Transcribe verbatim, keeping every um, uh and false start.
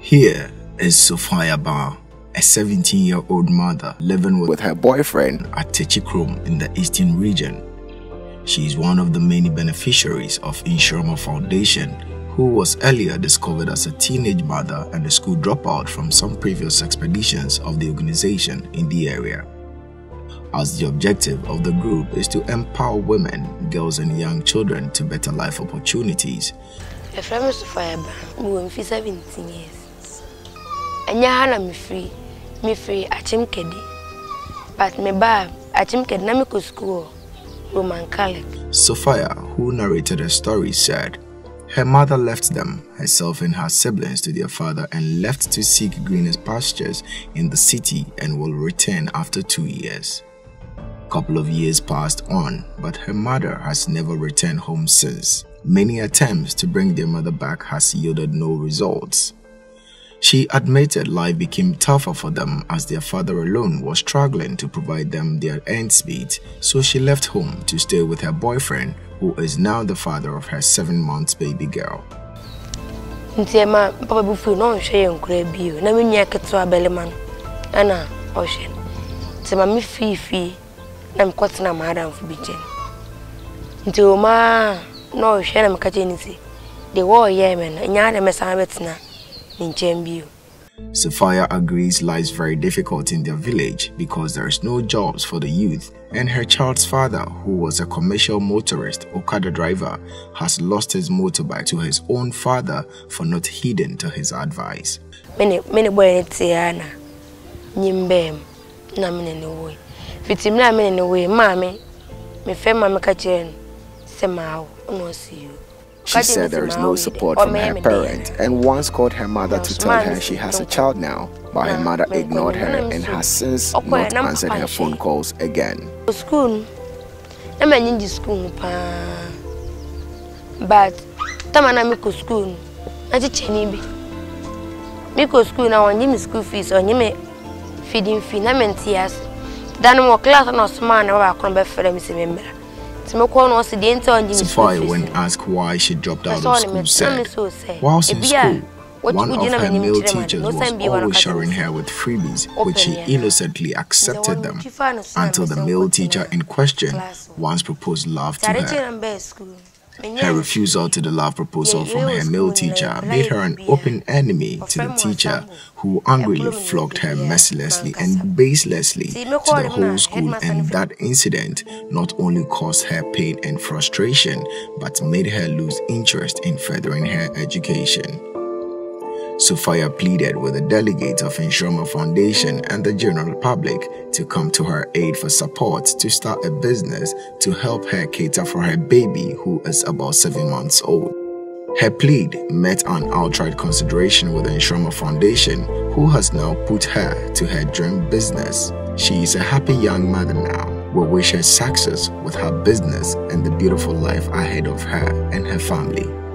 Here is Sophia Baah, a seventeen-year-old mother living with, with her boyfriend at Techikrum in the Eastern region. She is one of the many beneficiaries of Nhyiramma Foundation, who was earlier discovered as a teenage mother and a school dropout from some previous expeditions of the organization in the area. As the objective of the group is to empower women, girls and young children to better life opportunities. My friend is Sophia Baah, seventeen years. Anyahana me free, me free achim kedi, but me ba achim kedi na me ko school Roman Catholic. Sophia, who narrated her story, said her mother left them, herself and her siblings, to their father and left to seek greener pastures in the city and will return after two years. A couple of years passed on, but her mother has never returned home since. Many attempts to bring their mother back has yielded no results. She admitted life became tougher for them as their father alone was struggling to provide them their ends meet, so she left home to stay with her boyfriend, who is now the father of her seven month baby girl. Sophia agrees life is very difficult in their village because there is no jobs for the youth, and her child's father, who was a commercial motorist Okada driver, has lost his motorbike to his own father for not heeding to his advice. She said there is no support from her parent and once called her mother to tell her she has a child now, but her mother ignored her and has since not answered her phone calls again. School, I'm in school, but I'm in school. I'm in school. I'm in school fees. I'm in feeding fees. I'm in tears. Then I'm class and I'm smart. I'm going to be friends with my member. Sophia, when asked why she dropped out of school, said, whilst in school, one of her male teachers was always showering her with freebies, which she innocently accepted them, until the male teacher in question once proposed love to her. Her refusal to the love proposal from her male teacher made her an open enemy to the teacher, who angrily flogged her mercilessly and baselessly to the whole school, and that incident not only caused her pain and frustration, but made her lose interest in furthering her education. Sophia pleaded with the delegates of Nhyiramma Foundation and the general public to come to her aid for support to start a business to help her cater for her baby, who is about seven months old. Her plea met an outright consideration with the Nhyiramma Foundation, who has now put her to her dream business. She is a happy young mother now. We wish her success with her business and the beautiful life ahead of her and her family.